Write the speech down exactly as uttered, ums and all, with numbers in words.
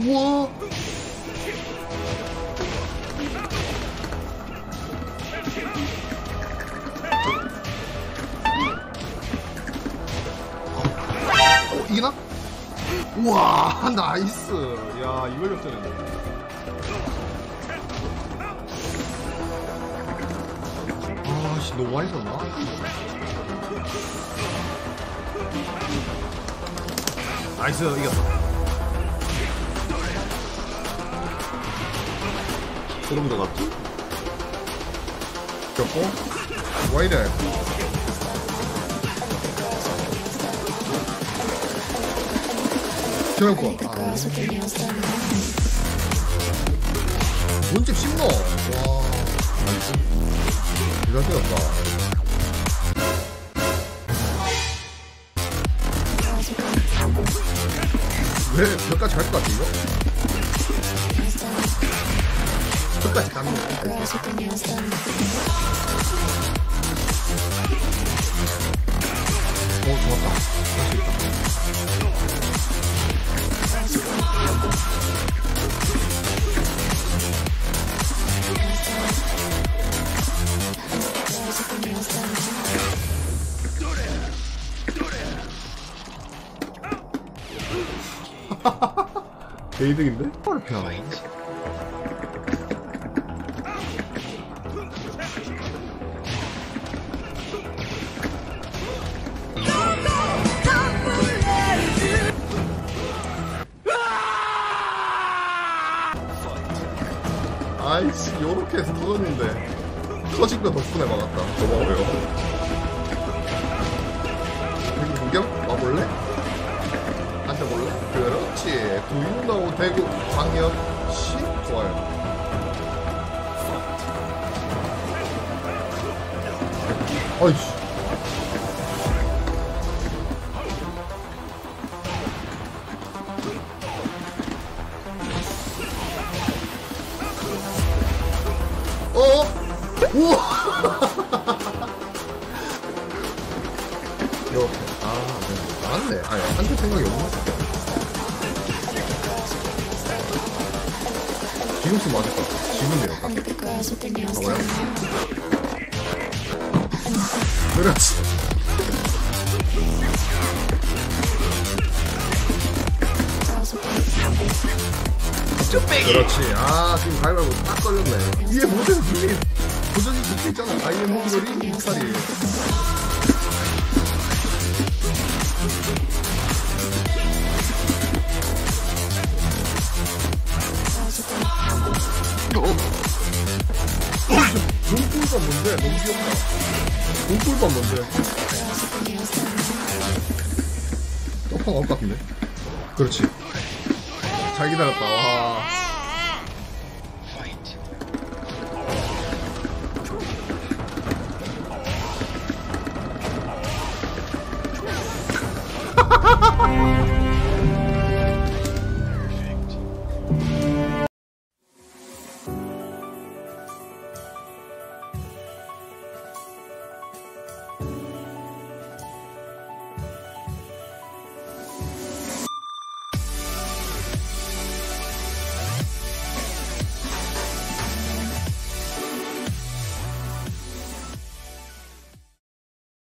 우와. 어, 이기나? 우와, 나이스. 야, 이걸 역전했네. 아씨, 너무 많이 썼나? 나이스, 이겼다. 소름 돋았지? 꼈고? 와 이래? 결코 아. 뭔집 심노? 와. 나이스. 이럴 때였다. 왜 벽까지 갈 것 같아, 이거? 끝까지 가는 거야. 오, 좋았다. 할수 있다. 개이득인데? 어렵게 하네. 아이씨, 요렇게 해서 터졌는데 터진 거 덕분에 막았다. 고마워요. 그리고 공격? 와볼래? 앉아볼래? 그렇지. Do you know 대구 광역시? 좋아요. 아이씨. 우와! 이렇게. 아, 네. 나왔네. 아니, 한줄 생각이 없네. 지금 좀 맞을 것 같아. 지금이요. 봐봐요. 그렇지. 그렇지. 아, 지금 가위바위보 딱 걸렸네. 위에 모든 분이 도전이 붙어 있잖아. 아이엠 호구놀이 목살이. 눈꿀밤 뭔데? 너무 귀엽다. 눈꿀밤 뭔데? 떡밥 나올 것 같은데? 그렇지. 잘 기다렸다. 와. Ha ha ha ha!